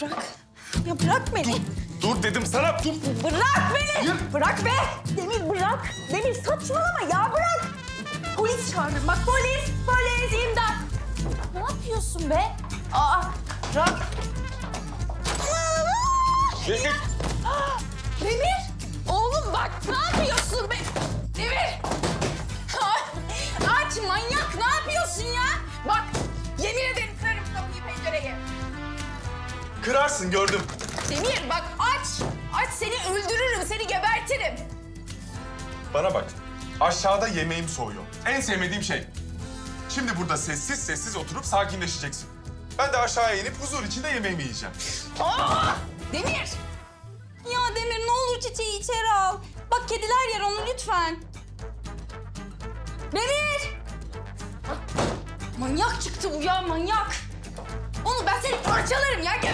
Bırak. Ya bırak beni. Dur dedim sana. Dur. Bırak beni. Hayır. Bırak be. Demir bırak. Demir saçmalama ya, bırak. Polis çağırdım. Bak polis. Polis imdat. Ne yapıyorsun be? Aa bırak. Demir. Demir. Oğlum bak ne yapıyorsun be? Demir. Aç manyak, ne yapıyorsun ya? Bak yemin ederim kırarım kapıyı, pencereyi. Kırarsın gördüm. Demir bak aç. Aç seni öldürürüm, seni gebertirim. Bana bak. Aşağıda yemeğim soğuyor. En sevmediğim şey. Şimdi burada sessiz sessiz oturup sakinleşeceksin. Ben de aşağıya inip huzur içinde yemeğimi yiyeceğim. Aa! Demir! Ya Demir ne olur çiçeği içeri al. Bak kediler yer onu lütfen. Demir! Manyak çıktı bu ya, manyak. Onu ben seni parçalarım ya.